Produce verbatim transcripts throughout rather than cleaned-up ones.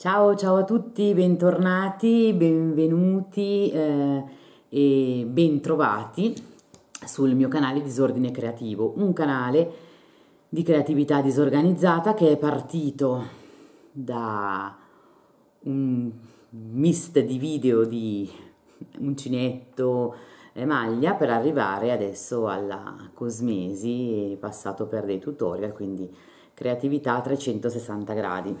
Ciao, ciao a tutti, bentornati, benvenuti eh, e bentrovati sul mio canale Disordine Creativo, un canale di creatività disorganizzata che è partito da un mix di video di uncinetto e maglia per arrivare adesso alla Cosmesi, passato per dei tutorial, quindi creatività a trecentosessanta gradi.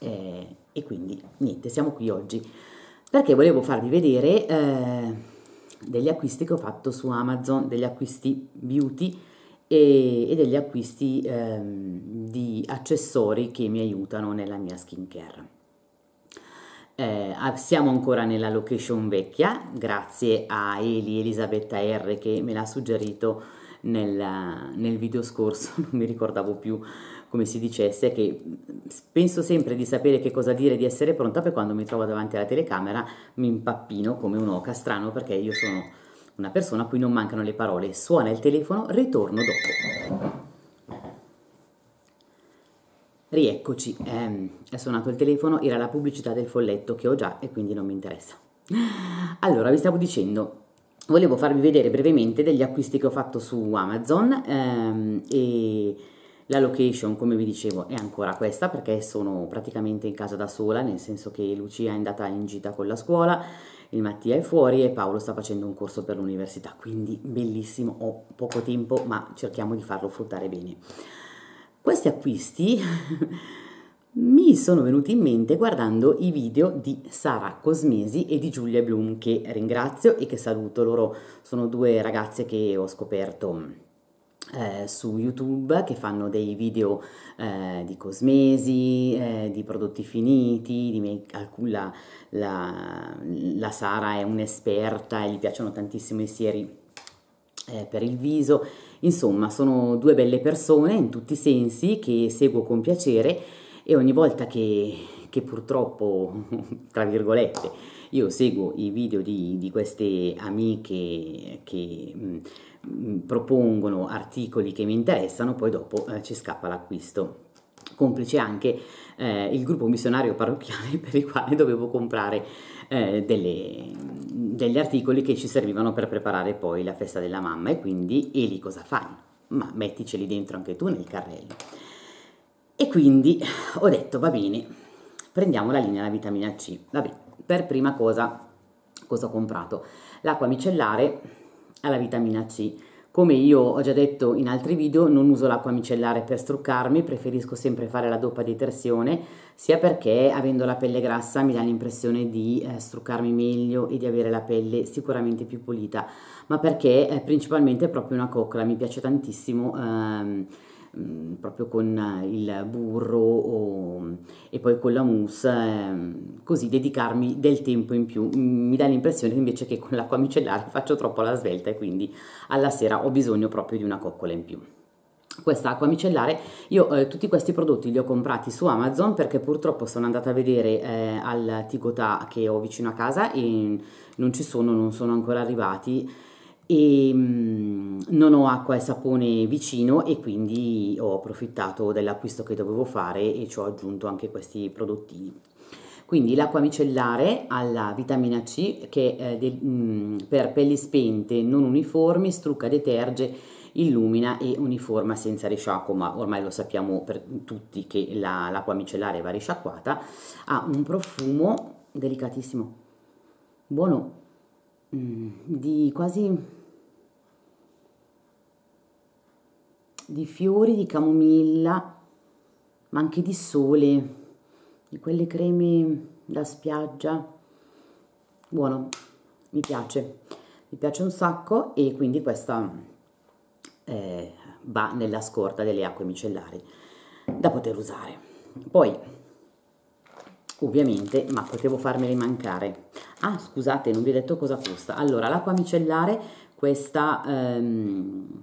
Eh, e quindi niente, siamo qui oggi perché volevo farvi vedere eh, degli acquisti che ho fatto su Amazon, degli acquisti beauty e, e degli acquisti eh, di accessori che mi aiutano nella mia skincare. Eh, siamo ancora nella location vecchia, grazie a Eli, Elisabetta R. che me l'ha suggerito nel, nel video scorso, non mi ricordavo più come si dicesse, che penso sempre di sapere che cosa dire, di essere pronta, per quando mi trovo davanti alla telecamera mi impappino come un'oca, strano perché io sono una persona a cui non mancano le parole. Suona il telefono, ritorno dopo. Rieccoci, eh, è suonato il telefono, era la pubblicità del folletto che ho già e quindi non mi interessa. Allora, vi stavo dicendo, volevo farvi vedere brevemente degli acquisti che ho fatto su Amazon ehm, e... La location, come vi dicevo, è ancora questa perché sono praticamente in casa da sola, nel senso che Lucia è andata in gita con la scuola, il Mattia è fuori e Paolo sta facendo un corso per l'università, quindi bellissimo, ho poco tempo ma cerchiamo di farlo fruttare bene. Questi acquisti mi sono venuti in mente guardando i video di Sara Cosmesi e di Giulia Bloom, che ringrazio e che saluto. Loro sono due ragazze che ho scoperto Eh, su YouTube, che fanno dei video eh, di cosmesi, eh, di prodotti finiti, di make, la, la, la Sara è un'esperta e gli piacciono tantissimo i sieri eh, per il viso. Insomma, sono due belle persone in tutti i sensi che seguo con piacere e ogni volta che, che purtroppo, tra virgolette, io seguo i video di, di queste amiche che mh, propongono articoli che mi interessano, poi dopo eh, ci scappa l'acquisto. Complice anche eh, il gruppo missionario parrocchiale, per il quale dovevo comprare eh, delle, degli articoli che ci servivano per preparare poi la festa della mamma, e quindi Eli, cosa fai? Ma metticeli dentro anche tu nel carrello. E quindi ho detto, va bene, prendiamo la linea della vitamina C. Vabbè, per prima cosa cosa ho comprato? L'acqua micellare alla vitamina C. Come io ho già detto in altri video, non uso l'acqua micellare per struccarmi, preferisco sempre fare la doppia detersione, sia perché avendo la pelle grassa mi dà l'impressione di eh, struccarmi meglio e di avere la pelle sicuramente più pulita, ma perché eh, principalmente è proprio una coccola, mi piace tantissimo ehm, mh, proprio con il burro o, e poi con la mousse, ehm, così dedicarmi del tempo in più. Mi dà l'impressione invece che con l'acqua micellare faccio troppo alla svelta e quindi alla sera ho bisogno proprio di una coccola in più. Questa acqua micellare, io eh, tutti questi prodotti li ho comprati su Amazon perché purtroppo sono andata a vedere eh, al Tigotà che ho vicino a casa e non ci sono, non sono ancora arrivati e mh, non ho acqua e sapone vicino, e quindi ho approfittato dell'acquisto che dovevo fare e ci ho aggiunto anche questi prodottini. Quindi l'acqua micellare alla vitamina C, che eh, de, mh, per pelli spente non uniformi, strucca, deterge, illumina e uniforma senza risciacquo, ma ormai lo sappiamo per tutti che l'acqua la, micellare va risciacquata. Ha un profumo delicatissimo, buono, mh, di quasi... di fiori, di camomilla, ma anche di sole, di quelle creme da spiaggia. Buono, mi piace, mi piace un sacco, e quindi questa eh, va nella scorta delle acque micellari da poter usare. Poi ovviamente, ma potevo farmele mancare, ah scusate, non vi ho detto cosa costa. Allora, l'acqua micellare, questa ehm,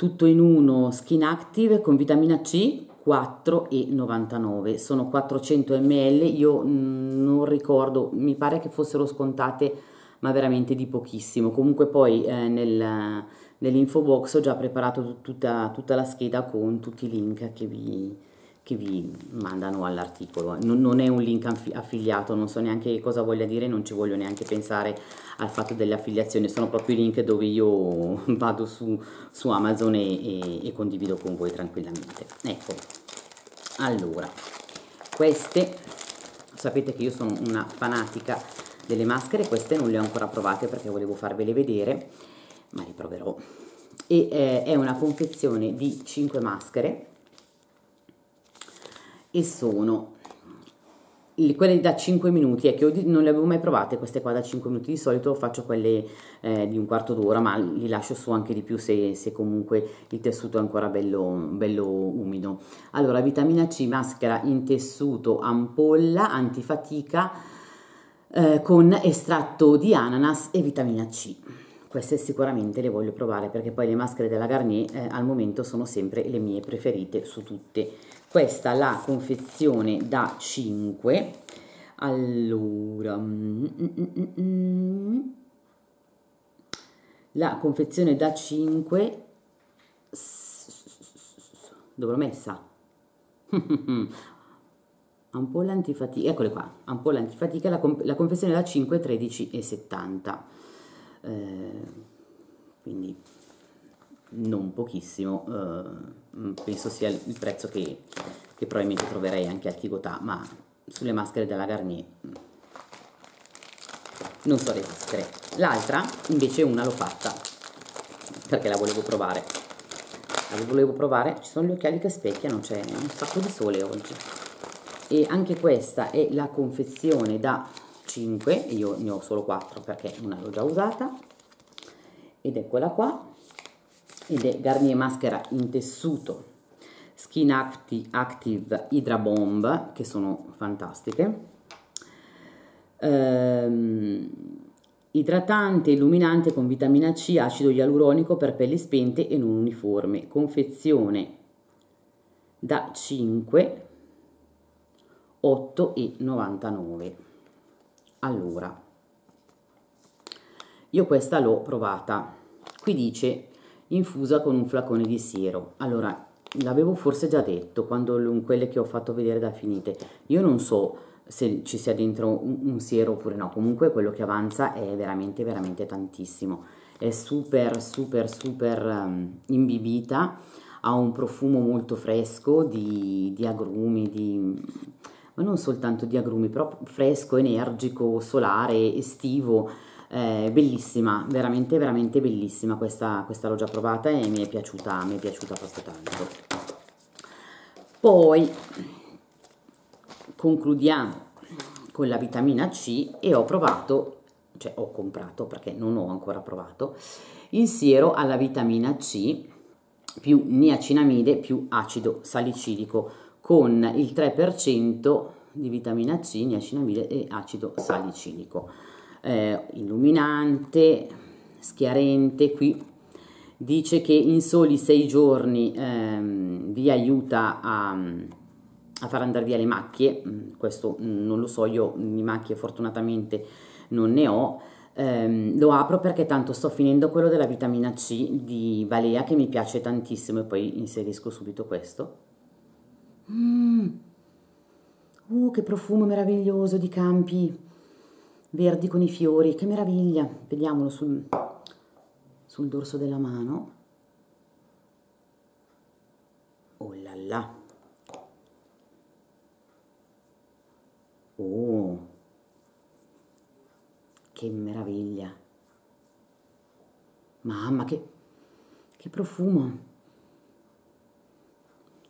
tutto in uno Skin Active con vitamina C, quattro e novantanove, sono quattrocento millilitri, io non ricordo, mi pare che fossero scontate ma veramente di pochissimo. Comunque poi eh, nel, nell'info box ho già preparato tutta, tutta la scheda con tutti i link che vi, che vi mandano all'articolo. Non, non è un link affiliato, non so neanche cosa voglia dire, non ci voglio neanche pensare al fatto delle affiliazioni, sono proprio i link dove io vado su, su Amazon e, e, e condivido con voi tranquillamente. Ecco, allora, queste, sapete che io sono una fanatica delle maschere, queste non le ho ancora provate perché volevo farvele vedere, ma le proverò. E eh, è una confezione di cinque maschere e sono quelle da cinque minuti. È che io non le avevo mai provate queste qua da cinque minuti, di solito faccio quelle eh, di un quarto d'ora, ma li lascio su anche di più se, se comunque il tessuto è ancora bello, bello umido. Allora, vitamina C, maschera in tessuto ampolla antifatica eh, con estratto di ananas e vitamina C. Queste sicuramente le voglio provare, perché poi le maschere della Garnier eh, al momento sono sempre le mie preferite su tutte. Questa la confezione da cinque. Allora, mm, mm, mm, la confezione da cinque dove l'ho messa? Ampolla antifatica, eccole qua, ampolla antifatica, la, la confezione da cinque, tredici e settanta. Eh, quindi non pochissimo, eh, penso sia il prezzo che, che probabilmente troverei anche al Chigotà, ma sulle maschere della Garnier non so resistere. L'altra invece una l'ho fatta perché la volevo provare, la volevo provare ci sono gli occhiali che specchiano, c'è un sacco di sole oggi. E anche questa è la confezione da cinque, io ne ho solo quattro perché una l'ho già usata, ed eccola qua, ed è Garnier maschera in tessuto Skin Active, Active Hydra Bomb, che sono fantastiche, ehm, idratante, illuminante con vitamina C, acido ialuronico per pelli spente e non uniforme, confezione da cinque, otto e novantanove. Allora, io questa l'ho provata, qui dice infusa con un flacone di siero. Allora, l'avevo forse già detto quando quelle che ho fatto vedere da finite, io non so se ci sia dentro un, un siero oppure no, comunque quello che avanza è veramente veramente tantissimo, è super super super um, imbibita, ha un profumo molto fresco di, di agrumi, di, ma non soltanto di agrumi, però fresco, energico, solare, estivo. Eh, bellissima, veramente veramente bellissima. Questa, questa l'ho già provata e mi è piaciuta, mi è piaciuta proprio tanto. Poi concludiamo con la vitamina C e ho provato, cioè ho comprato perché non ho ancora provato, il siero alla vitamina C più niacinamide più acido salicilico con il tre per cento di vitamina C, niacinamide e acido salicilico. Eh, illuminante, schiarente. Qui dice che in soli sei giorni ehm, vi aiuta a, a far andare via le macchie. Questo non lo so, io di macchie fortunatamente non ne ho. Eh, lo apro perché tanto sto finendo quello della vitamina C di Balea che mi piace tantissimo, e poi inserisco subito questo. mm. Uh, che profumo meraviglioso di campi verdi con i fiori, che meraviglia. Vediamolo sul, sul dorso della mano. Oh là là, oh che meraviglia, mamma che, che profumo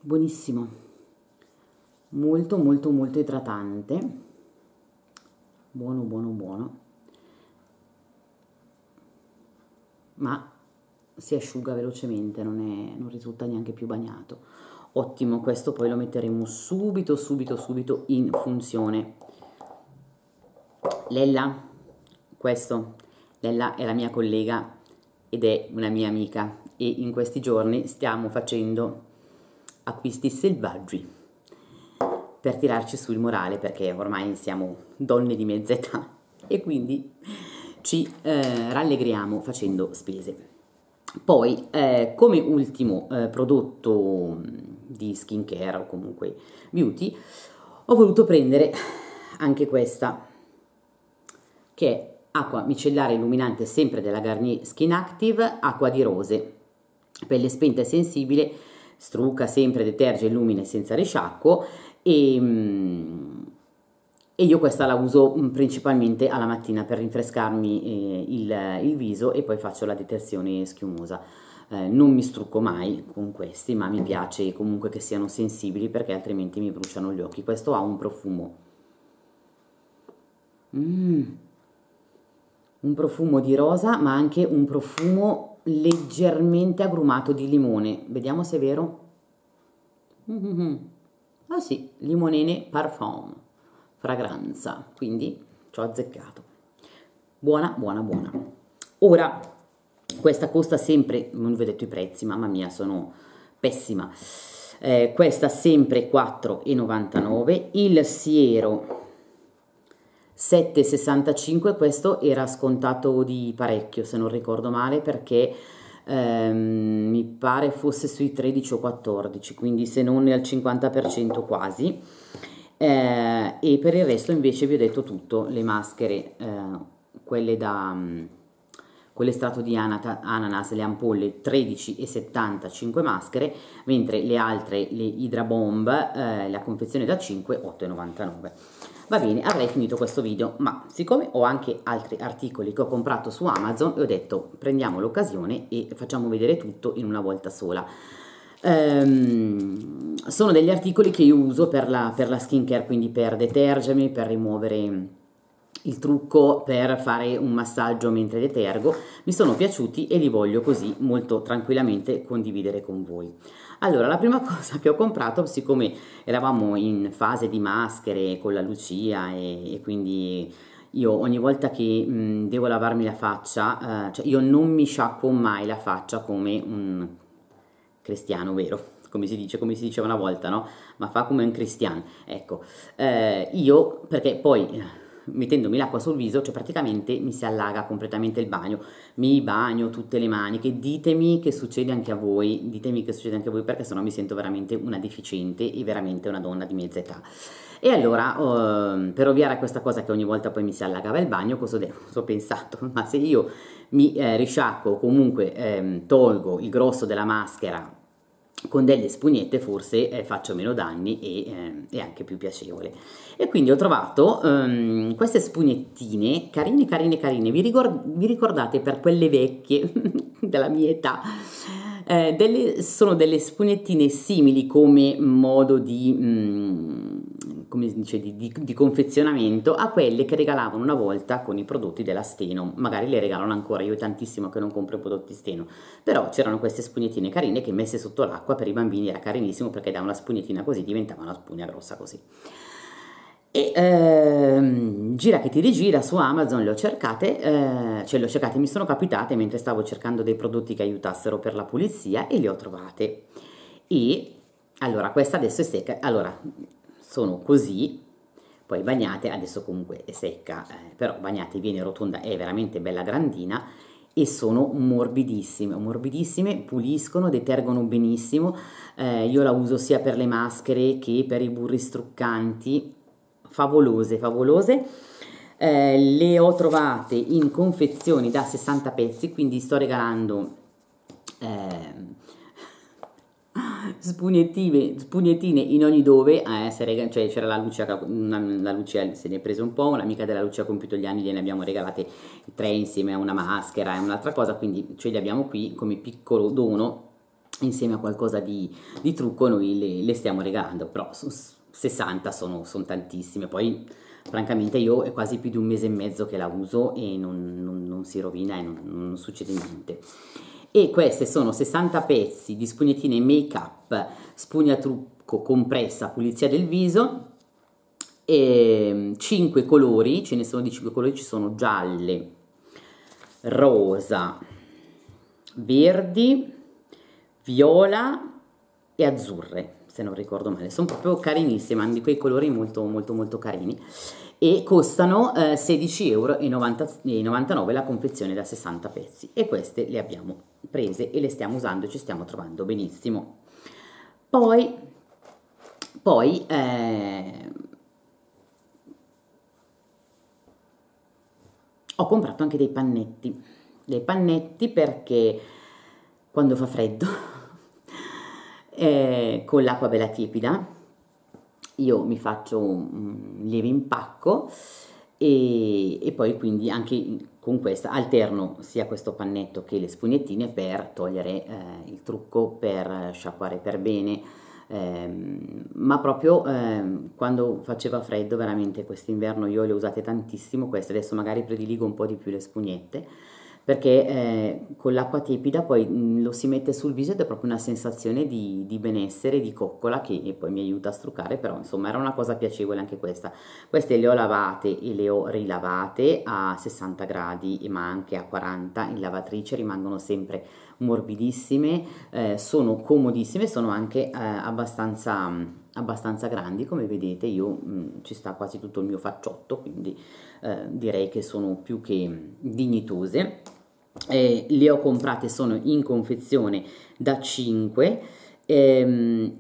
buonissimo, molto molto molto idratante, buono buono buono, ma si asciuga velocemente, non, è, non risulta neanche più bagnato. Ottimo, questo poi lo metteremo subito subito subito in funzione. Lella, questo, Lella è la mia collega ed è una mia amica, e in questi giorni stiamo facendo acquisti selvaggi per tirarci sul morale, perché ormai siamo donne di mezza età e quindi ci eh, rallegriamo facendo spese. Poi, eh, come ultimo eh, prodotto di skincare o comunque beauty, ho voluto prendere anche questa, che è acqua micellare illuminante sempre della Garnier Skin Active, acqua di rose, pelle spenta e sensibile, strucca, sempre, deterge, illumina senza risciacquo, e, e io questa la uso principalmente alla mattina per rinfrescarmi eh, il, il viso, e poi faccio la detersione schiumosa. Eh, non mi strucco mai con questi, ma mi piace comunque che siano sensibili, perché altrimenti mi bruciano gli occhi. Questo ha un profumo, mm, un profumo di rosa, ma anche un profumo leggermente agrumato di limone. Vediamo se è vero. Mm-hmm. Ah sì, limonene parfum, fragranza, quindi ci ho azzeccato. Buona, buona, buona. Ora, questa costa sempre, non vi ho detto i prezzi, mamma mia, sono pessima. Eh, questa sempre quattro e novantanove, il siero sette e sessantacinque, questo era scontato di parecchio se non ricordo male, perché ehm, mi pare fosse sui tredici o quattordici, quindi se non al cinquanta per cento quasi, eh, e per il resto invece vi ho detto tutto, le maschere, eh, quelle da mh, quell'estratto di anata, ananas, le ampolle tredici e settanta, cinque maschere, mentre le altre, le Hydra Bomb, eh, la confezione da cinque, otto e novantanove. Va bene, avrei finito questo video, ma siccome ho anche altri articoli che ho comprato su Amazon, ho detto prendiamo l'occasione e facciamo vedere tutto in una volta sola. Ehm, sono degli articoli che io uso per la, per la skincare, quindi per detergermi, per rimuovere il trucco, per fare un massaggio mentre detergo. Mi sono piaciuti e li voglio così molto tranquillamente condividere con voi. Allora, la prima cosa che ho comprato, siccome eravamo in fase di maschere con la Lucia e, e quindi io ogni volta che mh, devo lavarmi la faccia, eh, cioè io non mi sciacquo mai la faccia come un cristiano vero, come si dice, come si diceva una volta, no? Ma fa come un cristiano, ecco, eh, io perché poi mettendomi l'acqua sul viso, cioè praticamente mi si allaga completamente il bagno, mi bagno tutte le maniche. Ditemi che succede anche a voi, ditemi che succede anche a voi, perché sennò mi sento veramente una deficiente e veramente una donna di mezza età. E allora, eh, per ovviare a questa cosa che ogni volta poi mi si allagava il bagno, cosa ho pensato? Ma se io mi eh, risciacquo, comunque eh, tolgo il grosso della maschera con delle spugnette, forse eh, faccio meno danni e eh, è anche più piacevole. E quindi ho trovato um, queste spugnettine carine carine carine, vi, ricor vi ricordate, per quelle vecchie della mia età, eh, delle, sono delle spugnettine simili come modo di, mm, come si dice, di, di, di confezionamento a quelle che regalavano una volta con i prodotti della Steno. Magari le regalano ancora, io è tantissimo che non compro prodotti Steno, però c'erano queste spugnettine carine che messe sotto l'acqua per i bambini era carinissimo, perché da una spugnettina così diventava una spugna grossa così. E ehm, gira che ti rigira, su Amazon le ho cercate, eh, cioè le ho cercate, mi sono capitate mentre stavo cercando dei prodotti che aiutassero per la pulizia, e le ho trovate. E allora questa adesso è secca, allora sono così, poi bagnate, adesso comunque è secca, eh, però bagnate, viene rotonda, è veramente bella grandina, e sono morbidissime, morbidissime, puliscono, detergono benissimo, eh, io la uso sia per le maschere che per i burri struccanti, favolose, favolose. Eh, le ho trovate in confezioni da sessanta pezzi, quindi sto regalando... Eh, Spugnettine, spugnettine in ogni dove, eh, cioè c'era la Lucia, la Lucia se ne è presa un po', un'amica della Lucia ha compiuto gli anni, gliene abbiamo regalate tre insieme a una maschera e un'altra cosa, quindi ce li abbiamo qui come piccolo dono, insieme a qualcosa di, di trucco noi le, le stiamo regalando, però sessanta sono, sono tantissime. Poi francamente io è quasi più di un mese e mezzo che la uso e non, non, non si rovina e non, non succede niente. E queste sono sessanta pezzi di spugnettine make up, spugna trucco, compressa, pulizia del viso, e cinque colori, ce ne sono di cinque colori, ci sono gialle, rosa, verdi, viola e azzurre, se non ricordo male, sono proprio carinissime, hanno di quei colori molto molto molto carini e costano eh, sedici e novantanove euro la confezione da sessanta pezzi, e queste le abbiamo prese e le stiamo usando e ci stiamo trovando benissimo. Poi, poi eh, ho comprato anche dei pannetti, dei pannetti perché quando fa freddo eh, con l'acqua bella tiepida io mi faccio un lieve impacco e, e poi quindi anche con questa alterno sia questo pannetto che le spugnettine per togliere eh, il trucco, per sciacquare per bene, eh, ma proprio eh, quando faceva freddo veramente quest'inverno io le ho usate tantissimo queste, adesso magari prediligo un po' di più le spugnette perché eh, con l'acqua tiepida poi lo si mette sul viso ed è proprio una sensazione di, di benessere, di coccola, che poi mi aiuta a struccare, però insomma era una cosa piacevole anche questa. Queste le ho lavate e le ho rilavate a sessanta gradi ma anche a quaranta in lavatrice, rimangono sempre morbidissime, eh, sono comodissime, sono anche eh, abbastanza, abbastanza grandi, come vedete io mh, ci sta quasi tutto il mio facciotto, quindi eh, direi che sono più che dignitose. Eh, le ho comprate, sono in confezione da cinque, ehm,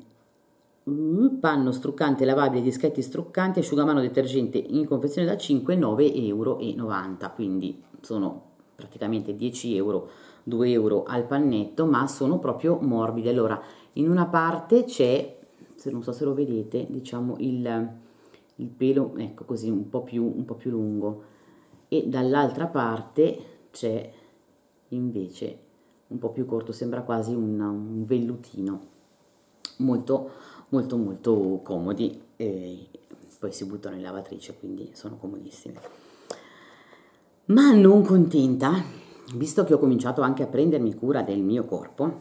panno struccante lavabile, dischetti struccanti, asciugamano detergente in confezione da cinque, nove virgola novanta euro, quindi sono praticamente dieci euro, due euro al pannetto, ma sono proprio morbide. Allora in una parte c'è, se non so se lo vedete, diciamo il, il pelo, ecco così un po' più, un po' più lungo, e dall'altra parte c'è invece un po' più corto, sembra quasi un, un vellutino, molto molto molto comodi, e poi si buttano in lavatrice, quindi sono comodissime. Ma non contenta, visto che ho cominciato anche a prendermi cura del mio corpo,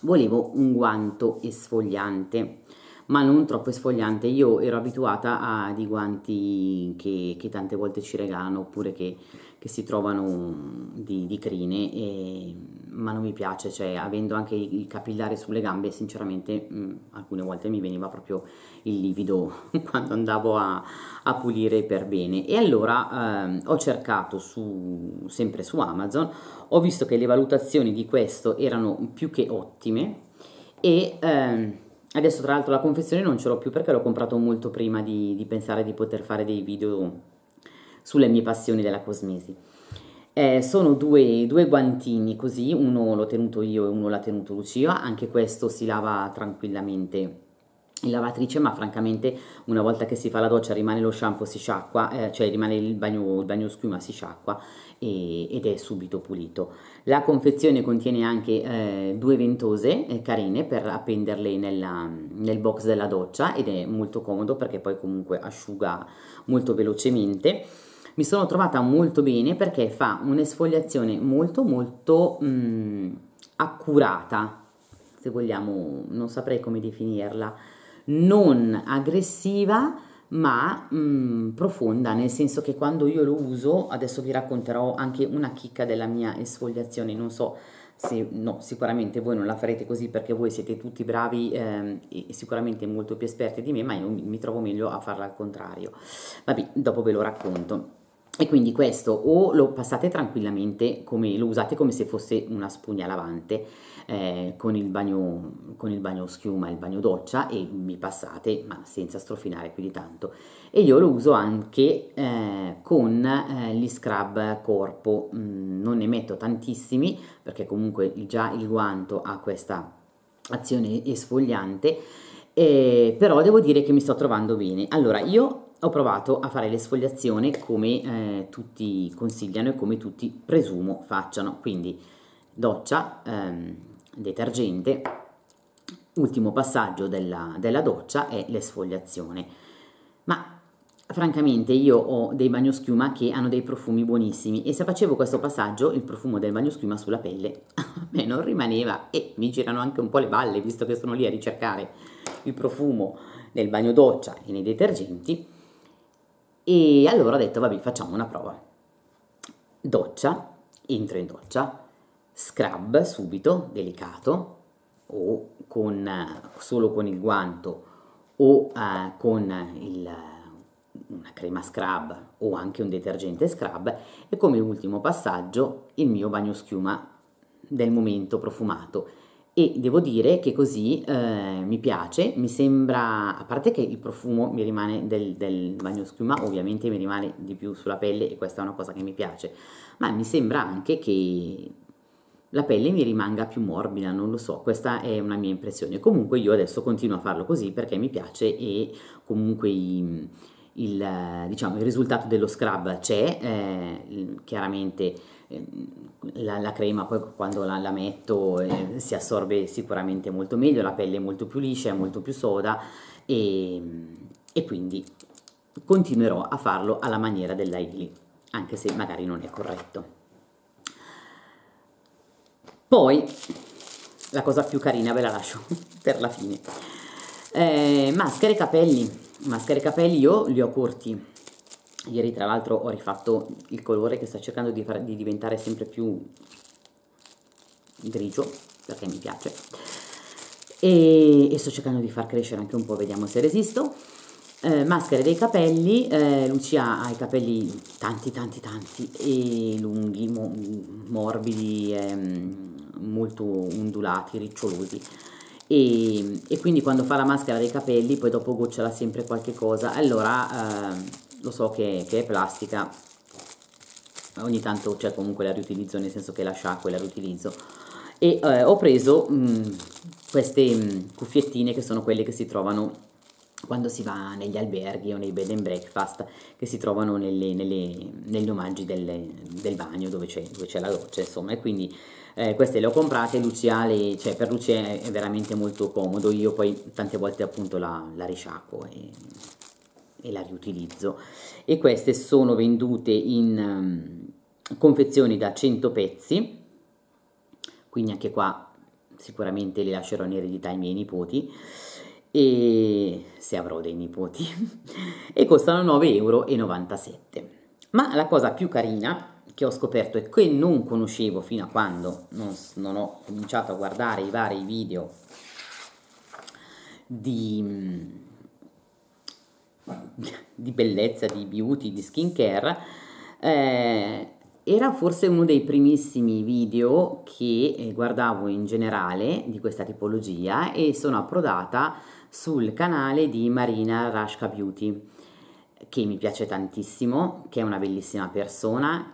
volevo un guanto esfoliante, ma non troppo esfoliante. Io ero abituata a dei guanti che, che tante volte ci regalano, oppure che, che si trovano di, di crine, e, ma non mi piace, cioè avendo anche i capillari sulle gambe, sinceramente mh, alcune volte mi veniva proprio il livido quando andavo a, a pulire per bene. E allora ehm, ho cercato su, sempre su Amazon, ho visto che le valutazioni di questo erano più che ottime, e ehm, adesso tra l'altro la confezione non ce l'ho più perché l'ho comprato molto prima di, di pensare di poter fare dei video sulle mie passioni della cosmesi. Eh, sono due, due guantini così, uno l'ho tenuto io e uno l'ha tenuto Lucia, anche questo si lava tranquillamente in lavatrice, ma francamente una volta che si fa la doccia rimane lo shampoo, si sciacqua, eh, cioè rimane il bagno, il bagno schiuma, si sciacqua e, ed è subito pulito. La confezione contiene anche eh, due ventose eh, carine per appenderle nella, nel box della doccia, ed è molto comodo perché poi comunque asciuga molto velocemente. Mi sono trovata molto bene perché fa un'esfoliazione molto molto mh, accurata, se vogliamo, non saprei come definirla, non aggressiva ma mh, profonda, nel senso che quando io lo uso, adesso vi racconterò anche una chicca della mia esfoliazione, non so se, no, sicuramente voi non la farete così perché voi siete tutti bravi eh, e sicuramente molto più esperti di me, ma io mi, mi trovo meglio a farla al contrario, vabbè, dopo ve lo racconto. E quindi questo o lo passate tranquillamente, come, lo usate come se fosse una spugna lavante eh, con, il bagno, con il bagno schiuma, il bagno doccia, e mi passate ma senza strofinare più di tanto. E io lo uso anche eh, con eh, gli scrub corpo, mm, non ne metto tantissimi perché comunque già il guanto ha questa azione esfoliante, eh, però devo dire che mi sto trovando bene. Allora io ho provato a fare l'esfoliazione come eh, tutti consigliano e come tutti presumo facciano, quindi doccia, ehm, detergente, ultimo passaggio della, della doccia è l'esfoliazione, ma francamente io ho dei bagnoschiuma che hanno dei profumi buonissimi, e se facevo questo passaggio il profumo del bagnoschiuma sulla pelle a me non rimaneva, e mi girano anche un po' le balle visto che sono lì a ricercare il profumo nel bagno doccia e nei detergenti. E allora ho detto vabbè, facciamo una prova, doccia, entro in doccia, scrub subito, delicato, o con, solo con il guanto o eh, con il, una crema scrub o anche un detergente scrub, e come ultimo passaggio il mio bagnoschiuma del momento profumato. E devo dire che così eh, mi piace, mi sembra, a parte che il profumo mi rimane del, del bagnoschiuma, ovviamente mi rimane di più sulla pelle, e questa è una cosa che mi piace, ma mi sembra anche che la pelle mi rimanga più morbida, non lo so, questa è una mia impressione. Comunque io adesso continuo a farlo così perché mi piace, e comunque il, il, diciamo, il risultato dello scrub c'è, eh, chiaramente. La, la crema poi quando la, la metto eh, si assorbe sicuramente molto meglio, la pelle è molto più liscia, è molto più soda, e, e quindi continuerò a farlo alla maniera dell'Aili, anche se magari non è corretto. Poi la cosa più carina ve la lascio per la fine. eh, maschere e capelli. Maschere e capelli io li ho corti. Ieri tra l'altro ho rifatto il colore che sta cercando di, far, di diventare sempre più grigio, perché mi piace, e, e sto cercando di far crescere anche un po', vediamo se resisto. Eh, maschere dei capelli. eh, Lucia ha i capelli tanti tanti tanti e lunghi, mo, morbidi, ehm, molto ondulati, ricciolosi. E, e quindi quando fa la maschera dei capelli poi dopo gocciola sempre qualche cosa, allora... Ehm, lo so che, che è plastica, ogni tanto, cioè, comunque la riutilizzo, nel senso che la sciacquo e la riutilizzo, e eh, ho preso mh, queste mh, cuffiettine che sono quelle che si trovano quando si va negli alberghi o nei bed and breakfast, che si trovano nelle, nelle, negli omaggi delle, del bagno dove c'è la doccia, insomma. E quindi eh, queste le ho comprate, Lucia le, cioè, per Lucia è veramente molto comodo, io poi tante volte appunto la, la risciacquo e... e la riutilizzo, e queste sono vendute in um, confezioni da cento pezzi, quindi anche qua sicuramente le lascerò in eredità ai miei nipoti, e se avrò dei nipoti e costano nove e novantasette euro. Ma la cosa più carina che ho scoperto e che non conoscevo fino a quando non, non ho cominciato a guardare i vari video di di bellezza, di beauty, di skincare, eh, era forse uno dei primissimi video che guardavo in generale di questa tipologia, e sono approdata sul canale di Marina RasumashkaBeauty, che mi piace tantissimo, che è una bellissima persona,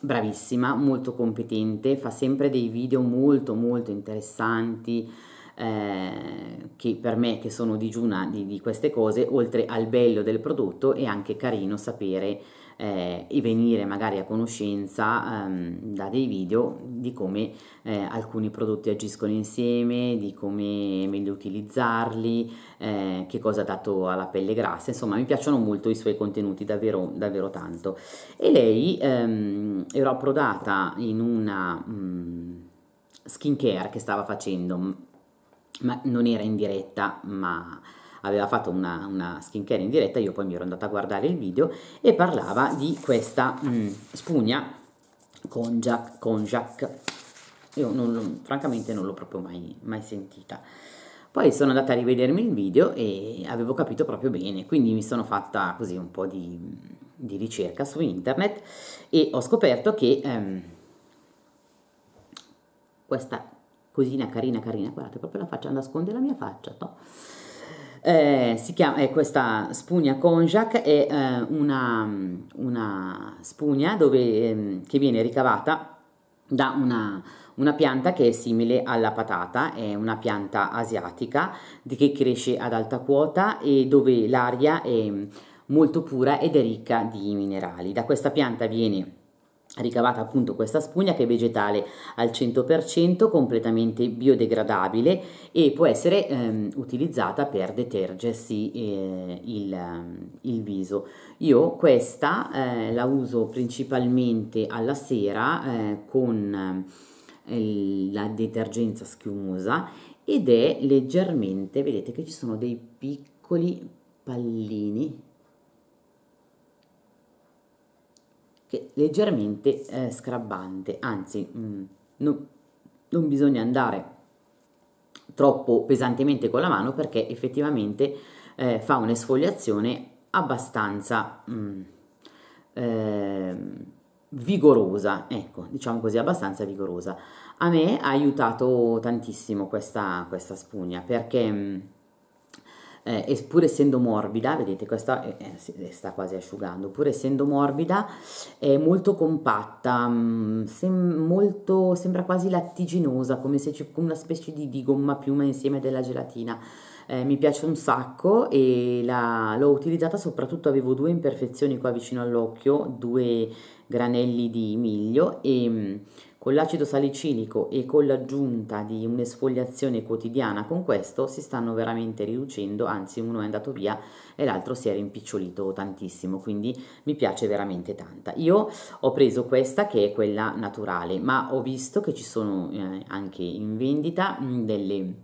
bravissima, molto competente, fa sempre dei video molto molto interessanti. Eh, che per me, che sono digiuna di, di queste cose, oltre al bello del prodotto è anche carino sapere eh, e venire magari a conoscenza ehm, da dei video di come eh, alcuni prodotti agiscono insieme, di come è meglio utilizzarli, eh, che cosa ha dato alla pelle grassa, insomma mi piacciono molto i suoi contenuti, davvero, davvero tanto. E lei ehm, era approdata in una mh, skincare che stava facendo, ma non era in diretta, ma aveva fatto una, una skincare in diretta. Io poi mi ero andata a guardare il video, e parlava di questa mh, spugna konjac, konjac. Io non, francamente non l'ho proprio mai, mai sentita. Poi sono andata a rivedermi il video e avevo capito proprio bene, quindi mi sono fatta così un po' di, di ricerca su internet, e ho scoperto che ehm, questa cosina carina carina, guardate proprio la faccia, nasconde la mia faccia, no? eh, si chiama, è questa spugna konjac, è eh, una, una spugna dove, eh, che viene ricavata da una, una pianta che è simile alla patata, è una pianta asiatica di che cresce ad alta quota, e dove l'aria è molto pura ed è ricca di minerali. Da questa pianta viene ricavata appunto questa spugna, che è vegetale al cento per cento, completamente biodegradabile, e può essere ehm, utilizzata per detergersi eh, il, il viso. Io questa eh, la uso principalmente alla sera eh, con eh, la detergenza schiumosa, ed è leggermente, vedete che ci sono dei piccoli pallini che leggermente eh, scrabbante, anzi mh, non, non bisogna andare troppo pesantemente con la mano, perché effettivamente eh, fa un'esfoliazione abbastanza mm, eh, vigorosa, ecco, diciamo così, abbastanza vigorosa. A me ha aiutato tantissimo questa, questa spugna, perché eh, pur essendo morbida, vedete, questa eh, si sta quasi asciugando, pur essendo morbida è molto compatta, mh, sem molto, sembra quasi lattiginosa, come se ci, come una specie di, di gomma piuma insieme della gelatina. Eh, mi piace un sacco e l'ho utilizzata soprattutto, avevo due imperfezioni qua vicino all'occhio, due granelli di miglio, e con l'acido salicilico e con l'aggiunta di un'esfoliazione quotidiana con questo si stanno veramente riducendo, anzi uno è andato via e l'altro si era impicciolito tantissimo, quindi mi piace veramente tanta. Io ho preso questa che è quella naturale, ma ho visto che ci sono eh, anche in vendita mh, delle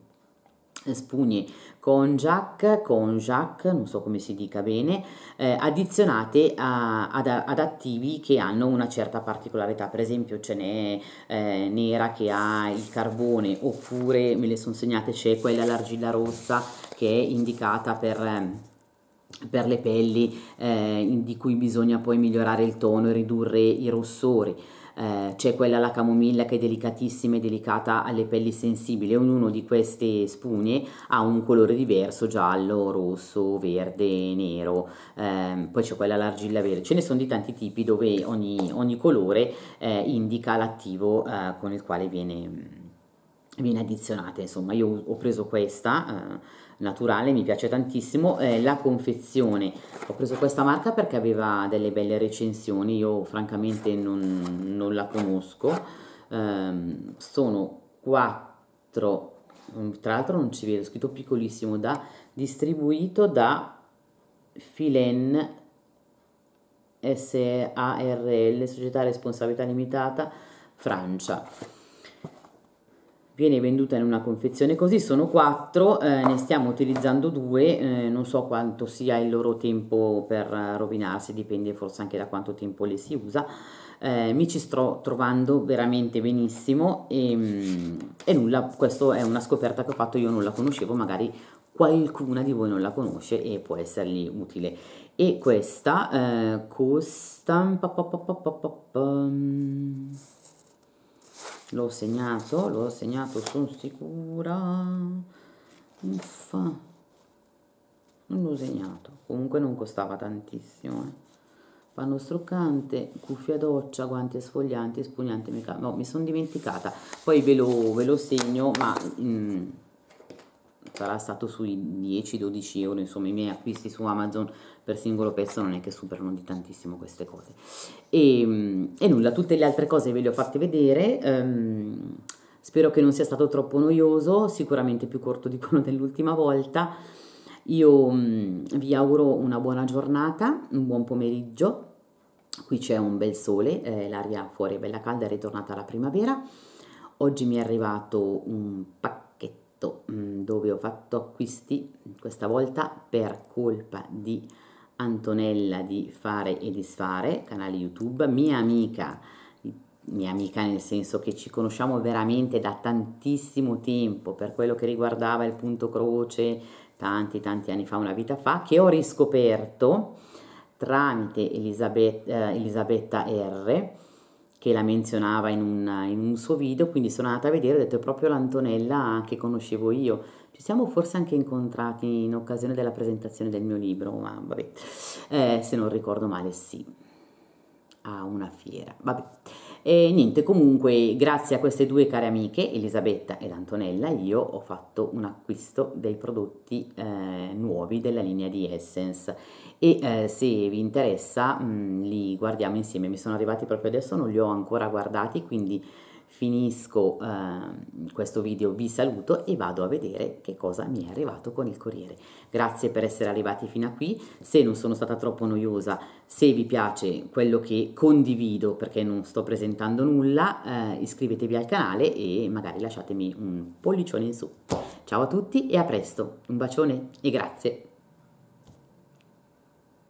spugne konjac, konjac, non so come si dica bene, eh, addizionate a, ad, ad attivi che hanno una certa particolarità. Per esempio ce n'è eh, nera che ha il carbone, oppure me le sono segnate, c'è quella all'argilla rossa che è indicata per... Eh, per le pelli eh, di cui bisogna poi migliorare il tono e ridurre i rossori, eh, c'è quella alla camomilla che è delicatissima e delicata alle pelli sensibili. Ognuno di queste spugne ha un colore diverso, giallo, rosso, verde, nero, eh, poi c'è quella all'argilla verde, ce ne sono di tanti tipi dove ogni, ogni colore eh, indica l'attivo eh, con il quale viene, viene addizionata. Insomma, io ho preso questa eh, naturale, mi piace tantissimo, eh, la confezione, ho preso questa marca perché aveva delle belle recensioni, io francamente non, non la conosco, ehm, sono quattro, tra l'altro non ci vedo, scritto piccolissimo, da distribuito da Filen S A R L, società responsabilità limitata, Francia. Viene venduta in una confezione così, sono quattro, eh, ne stiamo utilizzando due, eh, non so quanto sia il loro tempo per rovinarsi, dipende forse anche da quanto tempo le si usa. Eh, mi ci sto trovando veramente benissimo e, e nulla, questa è una scoperta che ho fatto, io non la conoscevo, magari qualcuna di voi non la conosce e può essergli utile. E questa eh, costa... L'ho segnato, l'ho segnato, sono sicura. Uffa. Non l'ho segnato. Comunque non costava tantissimo. Eh. Panno struccante, cuffia doccia, guanti esfolianti, espugnante. No, mi sono dimenticata. Poi ve lo, ve lo segno, ma mh, sarà stato sui dieci dodici euro. Insomma, i miei acquisti su Amazon per singolo pezzo non è che superano di tantissimo queste cose. E, e nulla, tutte le altre cose ve le ho fatte vedere, ehm, spero che non sia stato troppo noioso, sicuramente più corto di quello dell'ultima volta. Io mh, vi auguro una buona giornata, un buon pomeriggio, qui c'è un bel sole, eh, l'aria fuori è bella calda, è ritornata la primavera. Oggi mi è arrivato un pacchetto dove ho fatto acquisti, questa volta per colpa di Antonella di Fare e Disfare, canale YouTube, mia amica, mia amica nel senso che ci conosciamo veramente da tantissimo tempo per quello che riguardava il punto croce, tanti tanti anni fa, una vita fa, che ho riscoperto tramite Elisabetta, eh, Elisabetta R., che la menzionava in un, in un suo video, quindi sono andata a vedere, ho detto è proprio l'Antonella che conoscevo io, ci siamo forse anche incontrati in occasione della presentazione del mio libro, ma vabbè, eh, se non ricordo male sì, a una fiera, vabbè, e niente, comunque grazie a queste due care amiche, Elisabetta e l'Antonella, io ho fatto un acquisto dei prodotti eh, nuovi della linea di Essence, e eh, se vi interessa mh, li guardiamo insieme, mi sono arrivati proprio adesso, non li ho ancora guardati, quindi finisco eh, questo video, vi saluto e vado a vedere che cosa mi è arrivato con il corriere. Grazie per essere arrivati fino a qui, se non sono stata troppo noiosa, se vi piace quello che condivido, perché non sto presentando nulla, eh, iscrivetevi al canale e magari lasciatemi un pollicione in su. Ciao a tutti e a presto, un bacione e grazie!